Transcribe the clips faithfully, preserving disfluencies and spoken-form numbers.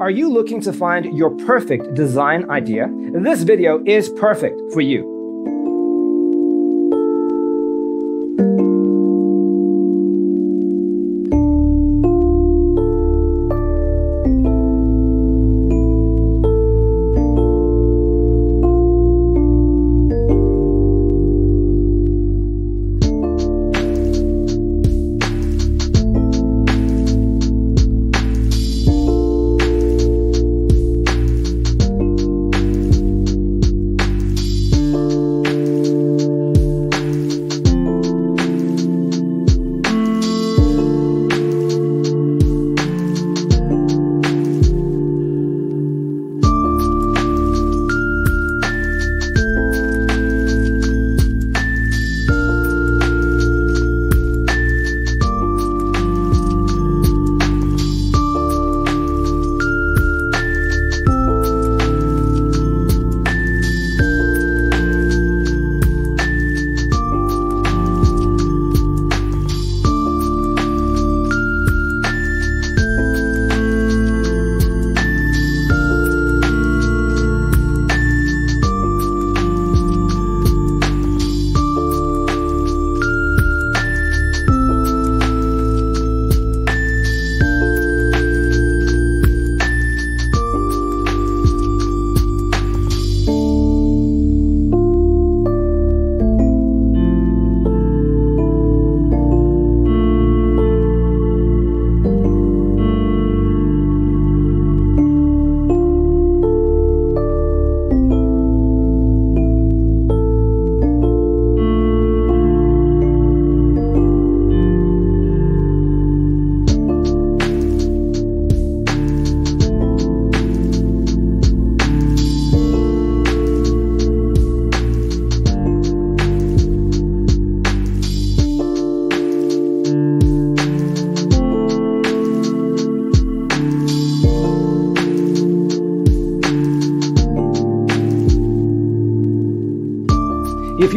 Are you looking to find your perfect design idea? This video is perfect for you. If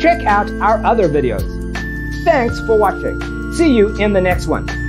Check out our other videos. Thanks for watching. See you in the next one.